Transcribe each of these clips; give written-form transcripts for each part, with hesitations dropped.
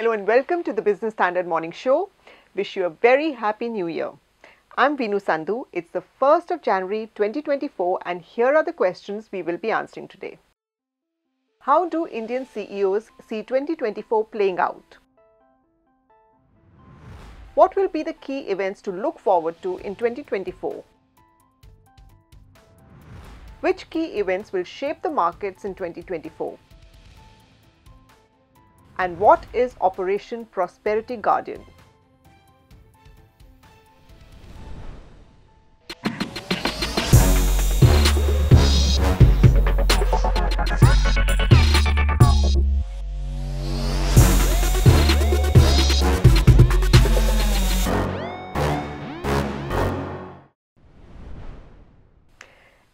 Hello and welcome to the Business Standard Morning Show. Wish you a very happy new year. I'm Veenu Sandhu. It's the 1st of January 2024 and here are the questions we will be answering today. How do Indian CEOs see 2024 playing out? What will be the key events to look forward to in 2024? Which key events will shape the markets in 2024? And what is Operation Prosperity Guardian?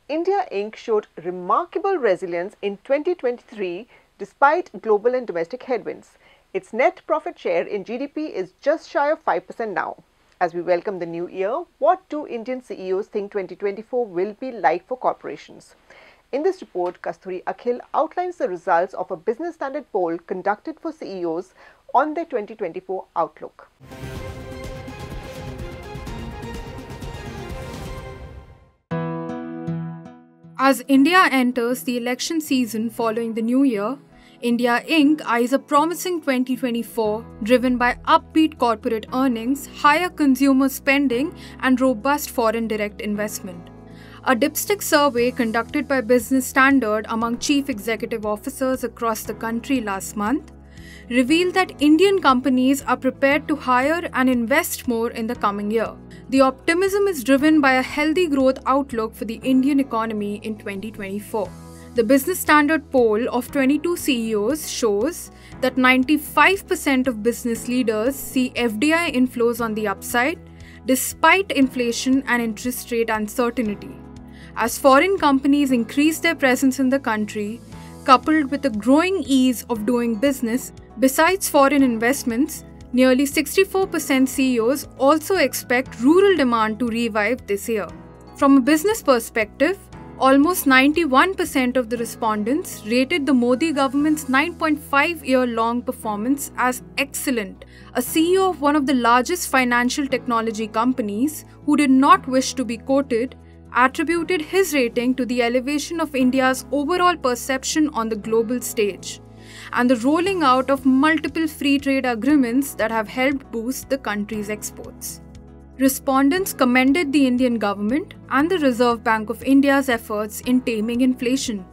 India Inc. showed remarkable resilience in 2023 despite global and domestic headwinds. Its net profit share in GDP is just shy of 5% now. As we welcome the new year, what do Indian CEOs think 2024 will be like for corporations? In this report, Kasturi Akhil outlines the results of a Business Standard poll conducted for CEOs on their 2024 outlook. As India enters the election season following the new year, India Inc. eyes a promising 2024 driven by upbeat corporate earnings, higher consumer spending and robust foreign direct investment. A dipstick survey conducted by Business Standard among chief executive officers across the country last month revealed that Indian companies are prepared to hire and invest more in the coming year. The optimism is driven by a healthy growth outlook for the Indian economy in 2024. The Business Standard poll of 22 CEOs shows that 95% of business leaders see FDI inflows on the upside, despite inflation and interest rate uncertainty. As foreign companies increase their presence in the country, coupled with the growing ease of doing business, besides foreign investments, nearly 64% CEOs also expect rural demand to revive this year. From a business perspective, almost 91% of the respondents rated the Modi government's 9.5-year-long performance as excellent. A CEO of one of the largest financial technology companies, who did not wish to be quoted, attributed his rating to the elevation of India's overall perception on the global stage and the rolling out of multiple free trade agreements that have helped boost the country's exports. Respondents commended the Indian government and the Reserve Bank of India's efforts in taming inflation,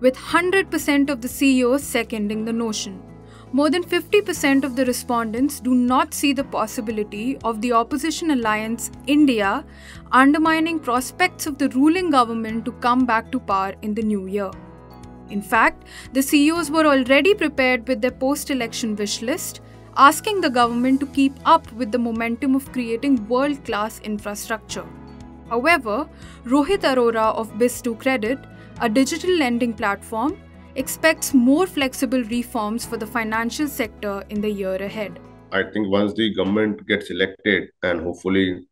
with 100% of the CEOs seconding the notion. More than 50% of the respondents do not see the possibility of the opposition alliance India undermining prospects of the ruling government to come back to power in the new year. In fact, the CEOs were already prepared with their post-election wish list, asking the government to keep up with the momentum of creating world-class infrastructure. However, Rohit Arora of Biz2Credit, a digital lending platform, expects more flexible reforms for the financial sector in the year ahead. I think once the government gets elected, and hopefully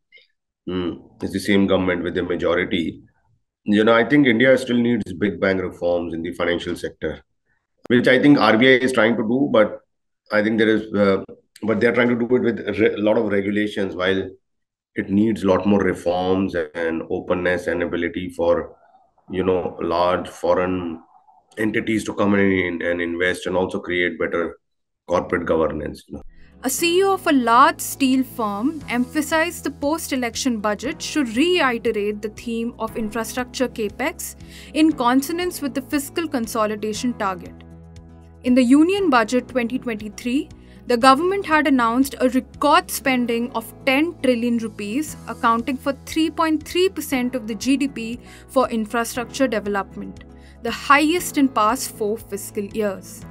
it's the same government with a majority, I think India still needs big bang reforms in the financial sector, which I think RBI is trying to do, but I think there is, but they're trying to do it with a lot of regulations, while it needs a lot more reforms and openness and ability for, large foreign entities to come in and invest and also create better corporate governance. A CEO of a large steel firm emphasized the post-election budget should reiterate the theme of infrastructure capex in consonance with the fiscal consolidation target. In the Union Budget 2023, the government had announced a record spending of 10 trillion rupees, accounting for 3.3% of the GDP for infrastructure development, the highest in past 4 fiscal years.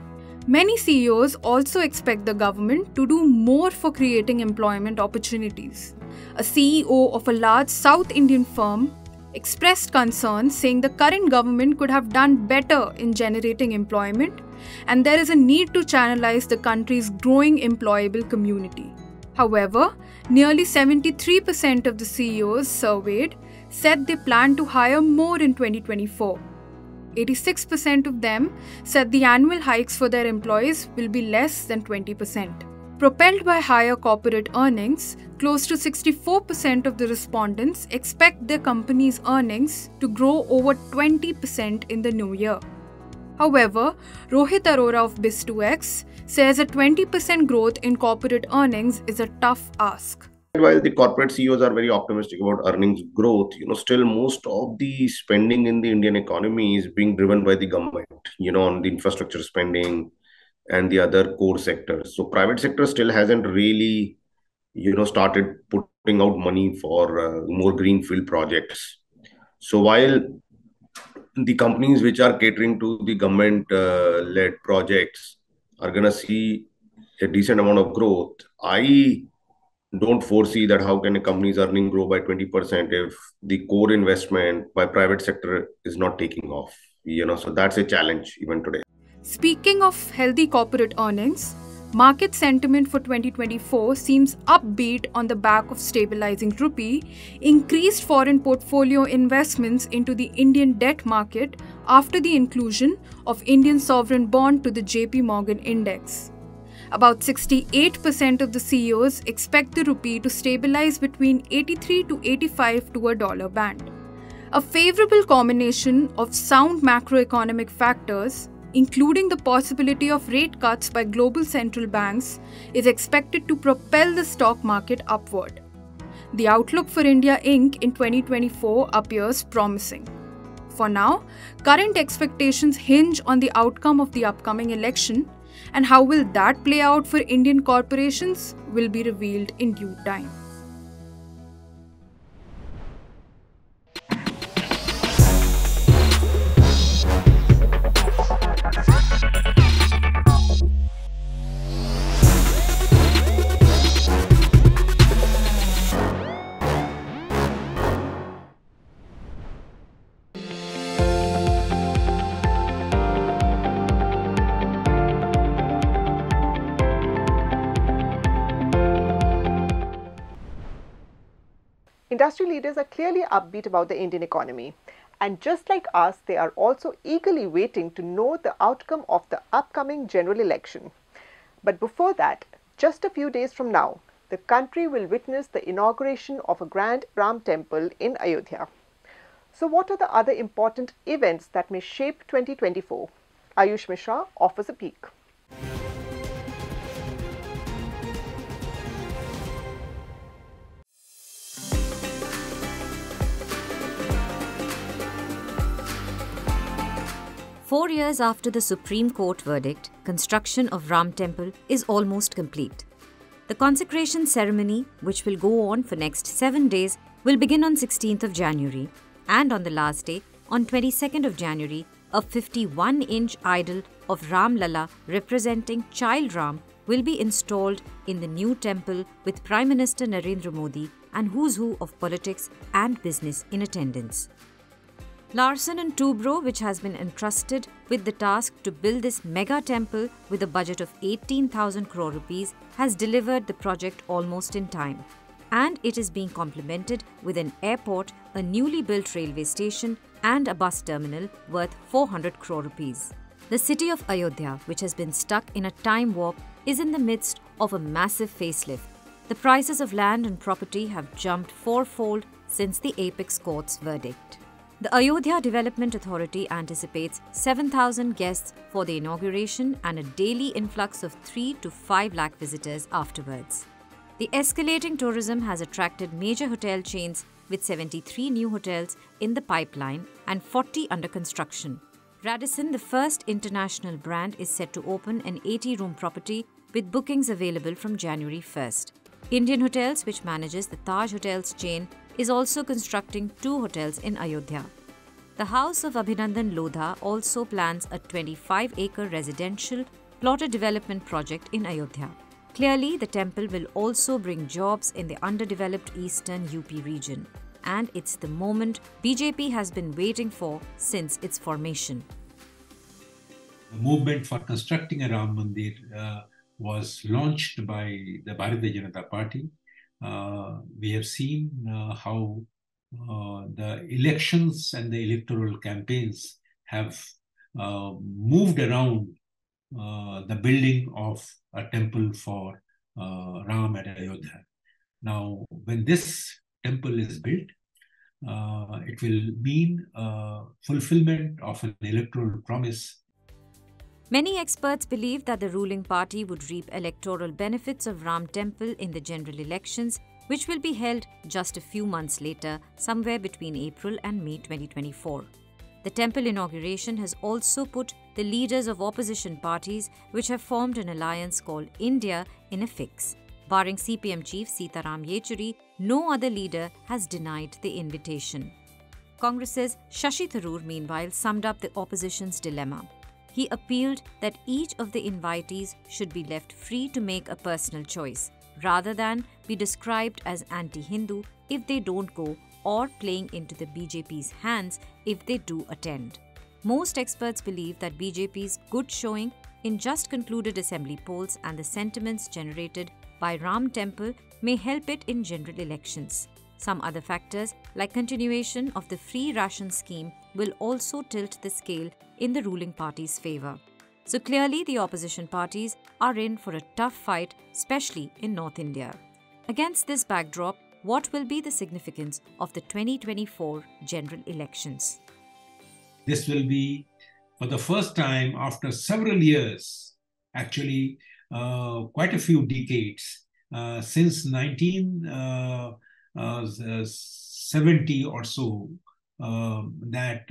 Many CEOs also expect the government to do more for creating employment opportunities. A CEO of a large South Indian firm expressed concerns, saying the current government could have done better in generating employment, and there is a need to channelize the country's growing employable community. However, nearly 73% of the CEOs surveyed said they plan to hire more in 2024. 86% of them said the annual hikes for their employees will be less than 20%. Propelled by higher corporate earnings, close to 64% of the respondents expect their company's earnings to grow over 20% in the new year. However, Rohit Arora of Biz2X says a 20% growth in corporate earnings is a tough ask. While the corporate CEOs are very optimistic about earnings growth, still most of the spending in the Indian economy is being driven by the government, on the infrastructure spending and the other core sectors. So private sector still hasn't really, started putting out money for more greenfield projects. So while the companies which are catering to the government-led projects are going to see a decent amount of growth, I don't foresee that how can a company's earnings grow by 20% if the core investment by private sector is not taking off. So that's a challenge even today. Speaking of healthy corporate earnings, market sentiment for 2024 seems upbeat on the back of stabilizing rupee, increased foreign portfolio investments into the Indian debt market after the inclusion of Indian sovereign bond to the JP Morgan index. About 68% of the CEOs expect the rupee to stabilize between 83 to 85 to a dollar band. A favorable combination of sound macroeconomic factors, including the possibility of rate cuts by global central banks, is expected to propel the stock market upward. The outlook for India Inc. in 2024 appears promising. For now, current expectations hinge on the outcome of the upcoming election, and how will that play out for Indian corporations will be revealed in due time. Industry leaders are clearly upbeat about the Indian economy, and just like us, they are also eagerly waiting to know the outcome of the upcoming general election. But before that, just a few days from now, the country will witness the inauguration of a grand Ram temple in Ayodhya. So what are the other important events that may shape 2024? Ayush Mishra offers a peek.4 years after the Supreme Court verdict, construction of Ram Temple is almost complete. The consecration ceremony, which will go on for next 7 days, will begin on 16th of January, and on the last day, on 22nd of January, a 51-inch idol of Ram Lalla representing Child Ram will be installed in the new temple with Prime Minister Narendra Modi and who's who of politics and business in attendance. Larsen and Toubro, which has been entrusted with the task to build this mega temple with a budget of 18,000 crore rupees, has delivered the project almost in time. And it is being complemented with an airport, a newly built railway station and a bus terminal worth 400 crore rupees. The city of Ayodhya, which has been stuck in a time warp, is in the midst of a massive facelift. The prices of land and property have jumped fourfold since the Apex Court's verdict. The Ayodhya Development Authority anticipates 7,000 guests for the inauguration and a daily influx of 3 to 5 lakh visitors afterwards. The escalating tourism has attracted major hotel chains with 73 new hotels in the pipeline and 40 under construction. Radisson, the first international brand, is set to open an 80-room property with bookings available from January 1st. Indian Hotels, which manages the Taj Hotels chain, is also constructing 2 hotels in Ayodhya. The house of Abhinandan Lodha also plans a 25-acre residential plotted development project in Ayodhya. Clearly, the temple will also bring jobs in the underdeveloped eastern UP region. And it's the moment BJP has been waiting for since its formation. The movement for constructing a Ram Mandir was launched by the Bharatiya Janata Party. We have seen how the elections and the electoral campaigns have moved around the building of a temple for Ram at Ayodhya. Now, when this temple is built, it will mean fulfillment of an electoral promise. Many experts believe that the ruling party would reap electoral benefits of Ram Temple in the general elections, which will be held just a few months later, somewhere between April and May 2024. The temple inauguration has also put the leaders of opposition parties, which have formed an alliance called India, in a fix. Barring CPM chief Sitaram Yechury, no other leader has denied the invitation. Congress's Shashi Tharoor, meanwhile, summed up the opposition's dilemma. He appealed that each of the invitees should be left free to make a personal choice, rather than be described as anti-Hindu if they don't go, or playing into the BJP's hands if they do attend. Most experts believe that BJP's good showing in just concluded assembly polls and the sentiments generated by Ram Temple may help it in general elections. Some other factors, like continuation of the free ration scheme, will also tilt the scale in the ruling party's favour. So clearly, the opposition parties are in for a tough fight, especially in North India. Against this backdrop, what will be the significance of the 2024 general elections? This will be, for the first time after several years, actually quite a few decades, since 1970 or so, that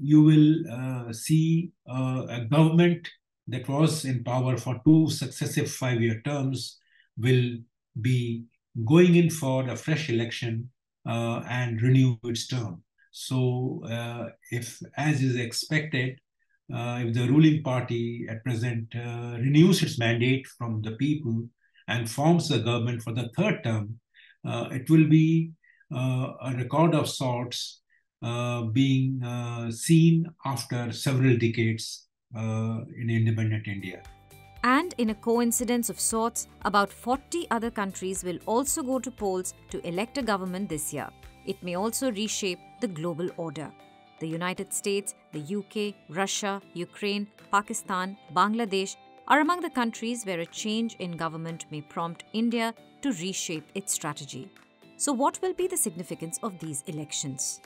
you will see a government that was in power for 2 successive 5-year terms will be going in for a fresh election and renew its term. So if, as is expected, if the ruling party at present renews its mandate from the people and forms the government for the 3rd term, it will be a record of sorts being seen after several decades in independent India. And in a coincidence of sorts, about 40 other countries will also go to polls to elect a government this year. It may also reshape the global order. The United States, the UK, Russia, Ukraine, Pakistan, Bangladesh are among the countries where a change in government may prompt India to reshape its strategy. So what will be the significance of these elections?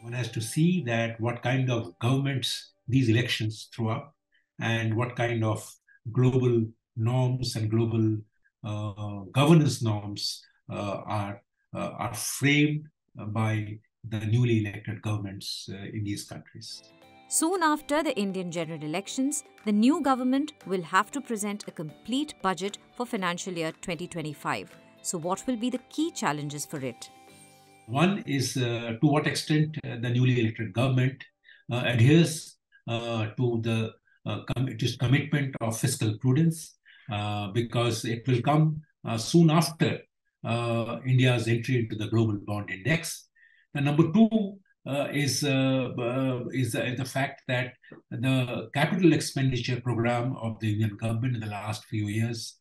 One has to see that what kind of governments these elections throw up and what kind of global norms and global governance norms are framed by the newly elected governments in these countries. Soon after the Indian general elections, the new government will have to present a complete budget for financial year 2025. So what will be the key challenges for it? One is to what extent the newly elected government adheres to its commitment of fiscal prudence, because it will come soon after India's entry into the global bond index. And number two is the fact that the capital expenditure program of the Indian government in the last few years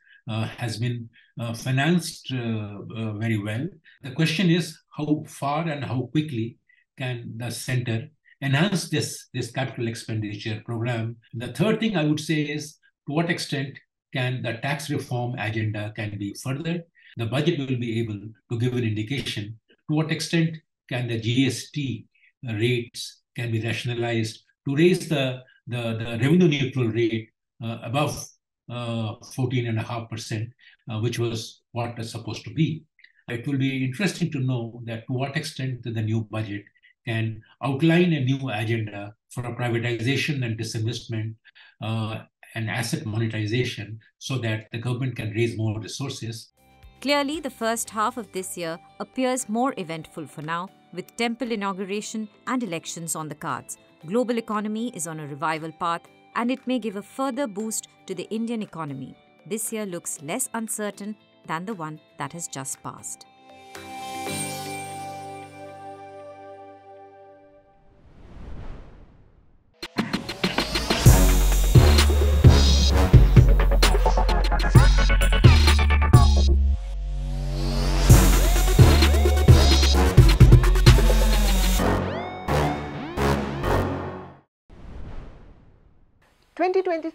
has been financed very well. The question is how far and how quickly can the center enhance this capital expenditure program. The third thing I would say is to what extent can the tax reform agenda can be furthered. The budget will be able to give an indication to what extent can the GST rates can be rationalized to raise the revenue neutral rate above 14.5%, which was what it's supposed to be. It will be interesting to know that to what extent the new budget can outline a new agenda for a privatization and disinvestment and asset monetization so that the government can raise more resources. Clearly, the first half of this year appears more eventful for now, with temple inauguration and elections on the cards. Global economy is on a revival path, and it may give a further boost to the Indian economy. This year looks less uncertain than the one that has just passed.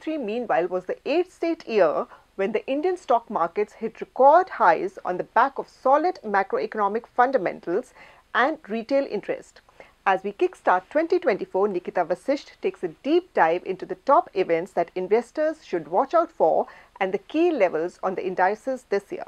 Meanwhile, was the 8th straight year when the Indian stock markets hit record highs on the back of solid macroeconomic fundamentals and retail interest. As we kickstart 2024, Nikita Vasisht takes a deep dive into the top events that investors should watch out for and the key levels on the indices this year.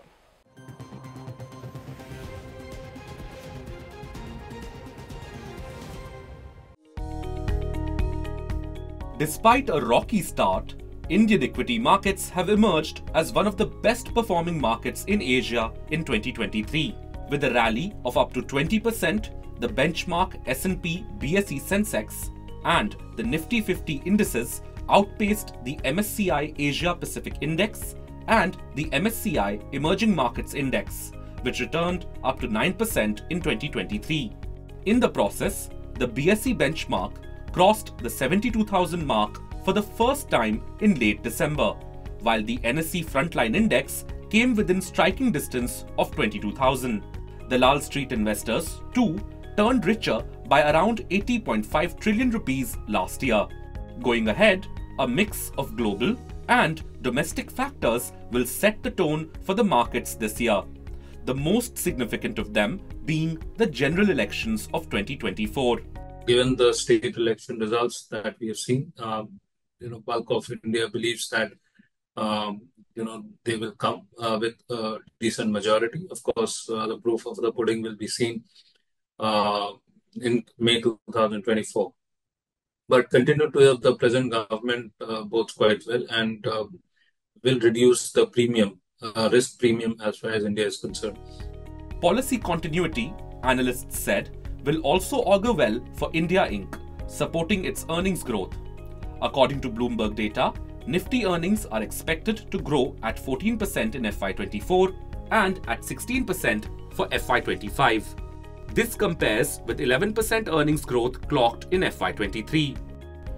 Despite a rocky start, Indian equity markets have emerged as one of the best performing markets in Asia in 2023. With a rally of up to 20%, the benchmark S&P BSE Sensex and the Nifty 50 indices outpaced the MSCI Asia Pacific Index and the MSCI Emerging Markets Index, which returned up to 9% in 2023. In the process, the BSE benchmark crossed the 72,000 mark for the first time in late December, while the NSE Frontline Index came within striking distance of 22,000. The Lal Street investors, too, turned richer by around 80.5 trillion rupees last year. Going ahead, a mix of global and domestic factors will set the tone for the markets this year, the most significant of them being the general elections of 2024. Given the state election results that we have seen, bulk of India believes that, they will come with a decent majority. Of course, the proof of the pudding will be seen in May 2024. But continue to help the present government both quite well and will reduce the premium, risk premium as far as India is concerned. Policy continuity, analysts said, will also augur well for India Inc., supporting its earnings growth. According to Bloomberg data, Nifty earnings are expected to grow at 14% in FY24 and at 16% for FY25. This compares with 11% earnings growth clocked in FY23.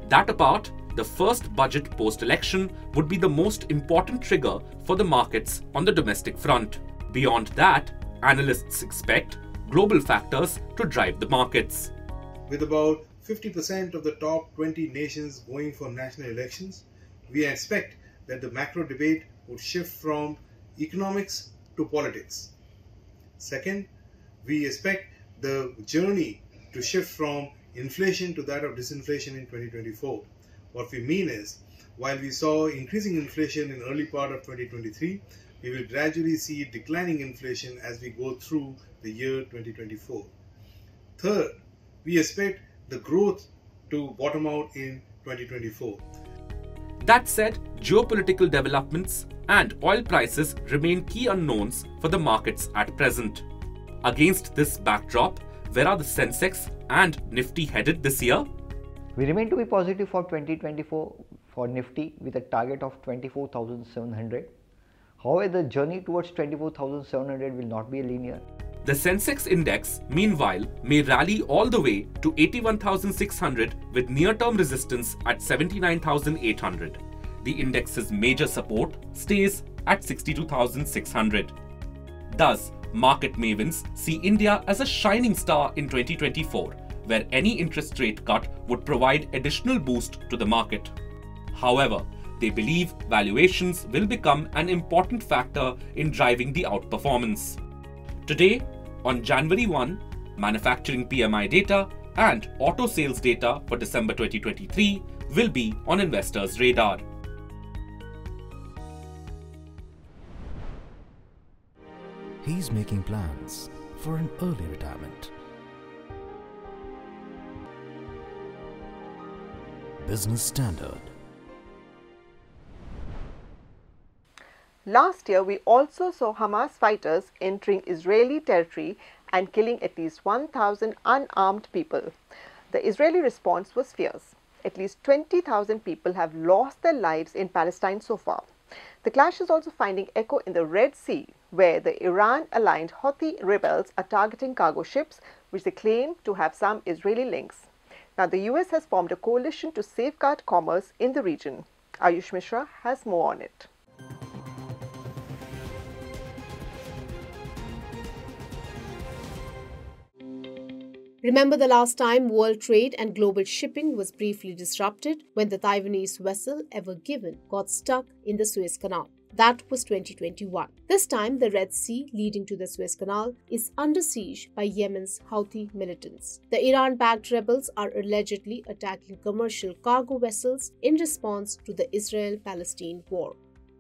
That apart, the first budget post-election would be the most important trigger for the markets on the domestic front. Beyond that, analysts expect global factors to drive the markets. With about 50% of the top 20 nations going for national elections, we expect that the macro debate would shift from economics to politics. Second, we expect the journey to shift from inflation to that of disinflation in 2024. What we mean is, while we saw increasing inflation in early part of 2023, we will gradually see declining inflation as we go through the year 2024. Third, we expect the growth to bottom out in 2024. That said, geopolitical developments and oil prices remain key unknowns for the markets at present. Against this backdrop, where are the Sensex and Nifty headed this year? We remain to be positive for 2024 for Nifty with a target of 24,700. However, the journey towards 24,700 will not be linear. The Sensex index, meanwhile, may rally all the way to 81,600 with near-term resistance at 79,800. The index's major support stays at 62,600. Thus, market mavens see India as a shining star in 2024, where any interest rate cut would provide additional boost to the market. However, they believe valuations will become an important factor in driving the outperformance. Today, on January 1, manufacturing PMI data and auto sales data for December 2023 will be on investors' radar. He's making plans for an early retirement. Business Standard. Last year, we also saw Hamas fighters entering Israeli territory and killing at least 1,000 unarmed people. The Israeli response was fierce. At least 20,000 people have lost their lives in Palestine so far. The clash is also finding echo in the Red Sea, where the Iran-aligned Houthi rebels are targeting cargo ships, which they claim to have some Israeli links. Now, the US has formed a coalition to safeguard commerce in the region. Ayush Mishra has more on it. Remember the last time world trade and global shipping was briefly disrupted when the Taiwanese vessel Ever Given got stuck in the Suez Canal. That was 2021. This time, the Red Sea leading to the Suez Canal is under siege by Yemen's Houthi militants. The Iran-backed rebels are allegedly attacking commercial cargo vessels in response to the Israel-Palestine war.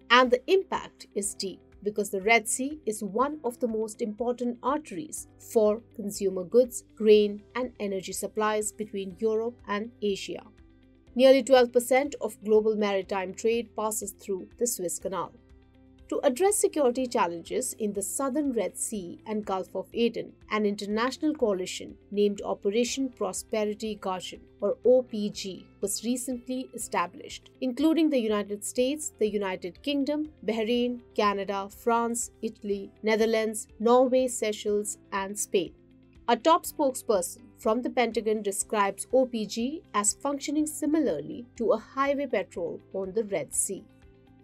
And the impact is deep, because the Red Sea is one of the most important arteries for consumer goods, grain, and energy supplies between Europe and Asia. Nearly 12% of global maritime trade passes through the Suez Canal. To address security challenges in the southern Red Sea and Gulf of Aden, an international coalition named Operation Prosperity Guardian, or OPG, was recently established, including the United States, the United Kingdom, Bahrain, Canada, France, Italy, Netherlands, Norway, Seychelles, and Spain. A top spokesperson from the Pentagon describes OPG as functioning similarly to a highway patrol on the Red Sea.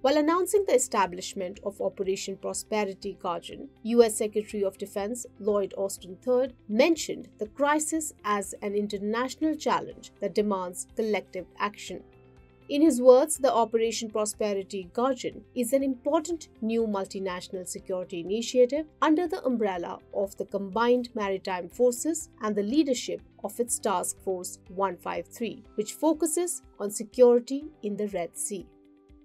While announcing the establishment of Operation Prosperity Guardian, US Secretary of Defense Lloyd Austin III mentioned the crisis as an international challenge that demands collective action. In his words, the Operation Prosperity Guardian is an important new multinational security initiative under the umbrella of the Combined Maritime Forces and the leadership of its Task Force 153, which focuses on security in the Red Sea.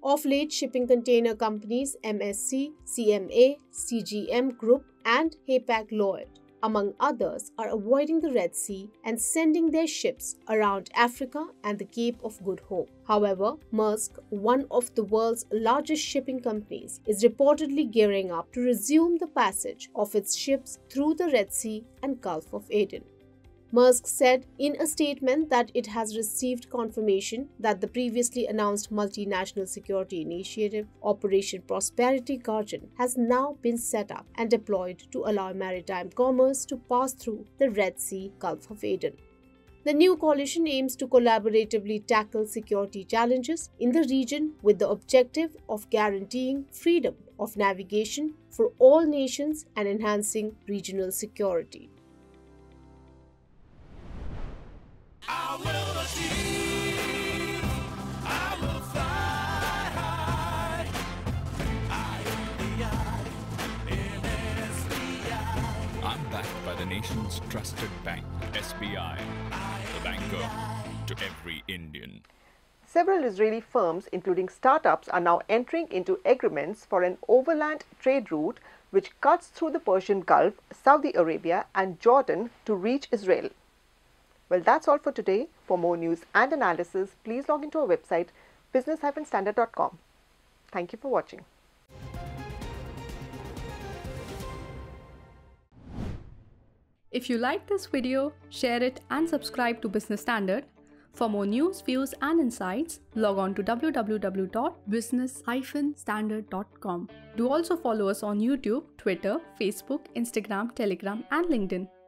Of late, shipping container companies MSC, CMA, CGM Group, and Hapag-Lloyd, among others, are avoiding the Red Sea and sending their ships around Africa and the Cape of Good Hope. However, Maersk, one of the world's largest shipping companies, is reportedly gearing up to resume the passage of its ships through the Red Sea and Gulf of Aden. Maersk said in a statement that it has received confirmation that the previously announced multinational security initiative, Operation Prosperity Guardian, has now been set up and deployed to allow maritime commerce to pass through the Red Sea, Gulf of Aden. The new coalition aims to collaboratively tackle security challenges in the region with the objective of guaranteeing freedom of navigation for all nations and enhancing regional security. I'm backed by the nation's trusted bank, SBI, the banker to every Indian. Several Israeli firms, including startups, are now entering into agreements for an overland trade route which cuts through the Persian Gulf, Saudi Arabia, and Jordan to reach Israel. Well, that's all for today. For more news and analysis, please log into our website, business-standard.com. Thank you for watching. If you like this video, share it and subscribe to Business Standard. For more news, views and insights, log on to www.business-standard.com. Do also follow us on YouTube, Twitter, Facebook, Instagram, Telegram and LinkedIn.